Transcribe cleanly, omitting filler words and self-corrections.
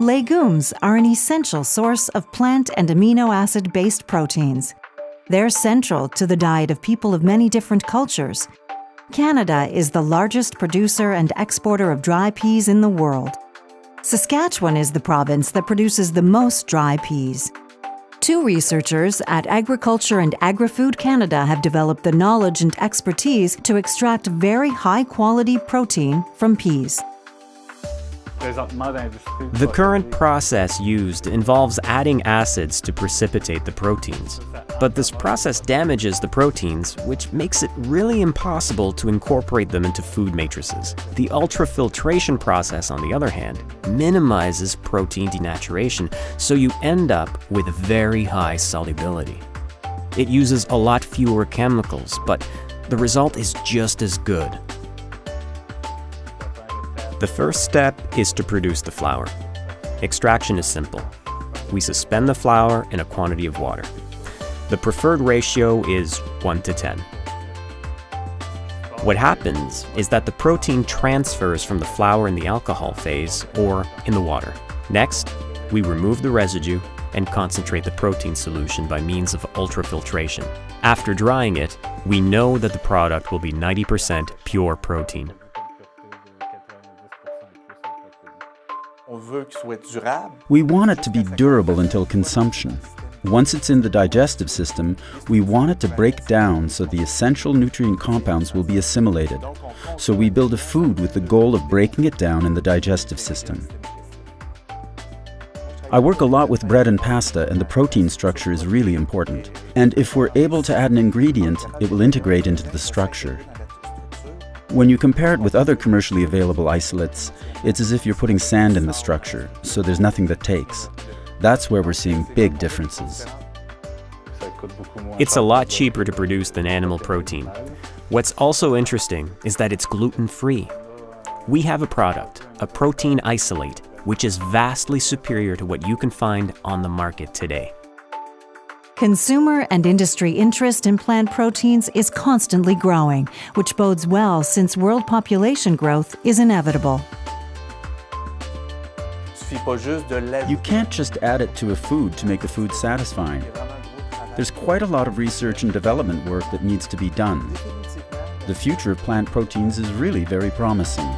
Legumes are an essential source of plant and amino acid-based proteins. They're central to the diet of people of many different cultures. Canada is the largest producer and exporter of dry peas in the world. Saskatchewan is the province that produces the most dry peas. Two researchers at Agriculture and Agri-Food Canada have developed the knowledge and expertise to extract very high-quality protein from peas. The current process used involves adding acids to precipitate the proteins. But this process damages the proteins, which makes it really impossible to incorporate them into food matrices. The ultrafiltration process, on the other hand, minimizes protein denaturation, so you end up with very high solubility. It uses a lot fewer chemicals, but the result is just as good. The first step is to produce the flour. Extraction is simple. We suspend the flour in a quantity of water. The preferred ratio is 1 to 10. What happens is that the protein transfers from the flour in the alcohol phase or in the water. Next, we remove the residue and concentrate the protein solution by means of ultrafiltration. After drying it, we know that the product will be 90% pure protein. We want it to be durable until consumption. Once it's in the digestive system, we want it to break down so the essential nutrient compounds will be assimilated. So we build a food with the goal of breaking it down in the digestive system. I work a lot with bread and pasta, and the protein structure is really important. And if we're able to add an ingredient, it will integrate into the structure. When you compare it with other commercially available isolates, it's as if you're putting sand in the structure, so there's nothing that takes. That's where we're seeing big differences. It's a lot cheaper to produce than animal protein. What's also interesting is that it's gluten-free. We have a product, a protein isolate, which is vastly superior to what you can find on the market today. Consumer and industry interest in plant proteins is constantly growing, which bodes well since world population growth is inevitable. You can't just add it to a food to make the food satisfying. There's quite a lot of research and development work that needs to be done. The future of plant proteins is really very promising.